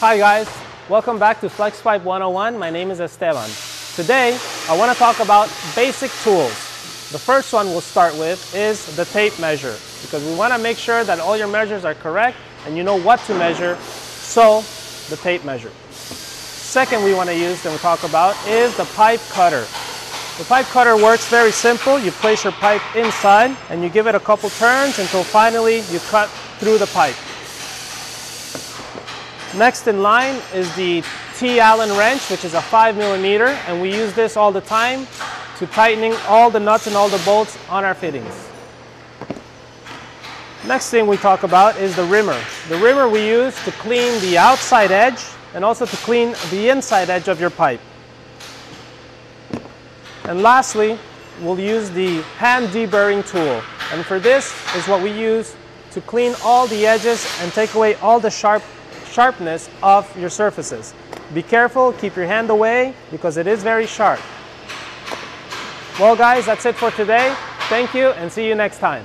Hi guys, welcome back to FlexPipe 101. My name is Esteban. Today, I want to talk about basic tools. The first one we'll start with is the tape measure, because we want to make sure that all your measures are correct and you know what to measure, so the tape measure. Second we want to use and we'll talk about is the pipe cutter. The pipe cutter works very simple. You place your pipe inside and you give it a couple turns until finally you cut through the pipe. Next in line is the T-Allen wrench, which is a 5mm, and we use this all the time to tightening all the nuts and all the bolts on our fittings. Next thing we talk about is the rimmer. The rimmer we use to clean the outside edge and also to clean the inside edge of your pipe. And lastly, we'll use the hand deburring tool, and for this is what we use to clean all the edges and take away all the sharpness of your surfaces. Be careful, keep your hand away because it is very sharp. Well guys, that's it for today. Thank you and see you next time.